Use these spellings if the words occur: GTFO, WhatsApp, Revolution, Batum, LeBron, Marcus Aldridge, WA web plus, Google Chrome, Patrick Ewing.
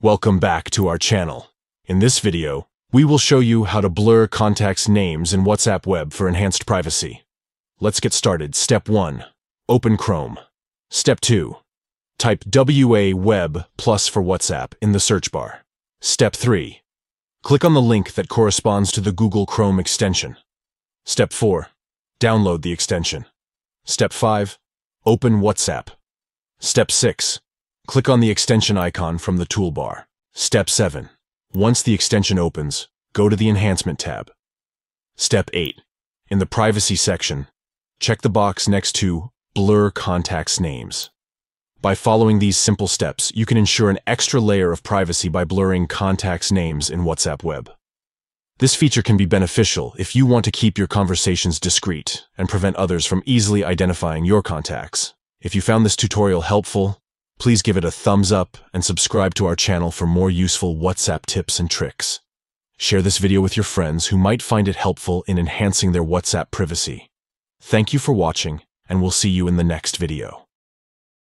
Welcome back to our channel. In this video, we will show you how to blur contacts' names in WhatsApp web for enhanced privacy. Let's get started. Step 1. Open Chrome. Step 2. Type WA web plus for WhatsApp in the search bar. Step 3. Click on the link that corresponds to the Google Chrome extension. Step 4. Download the extension. Step 5. Open WhatsApp. Step 6. Click on the extension icon from the toolbar. Step 7. Once the extension opens, go to the Enhancement tab. Step 8. In the Privacy section, check the box next to Blur Contacts Names. By following these simple steps, you can ensure an extra layer of privacy by blurring contacts' names in WhatsApp web. This feature can be beneficial if you want to keep your conversations discreet and prevent others from easily identifying your contacts. If you found this tutorial helpful, please give it a thumbs up and subscribe to our channel for more useful WhatsApp tips and tricks. Share this video with your friends who might find it helpful in enhancing their WhatsApp privacy. Thank you for watching, and we'll see you in the next video.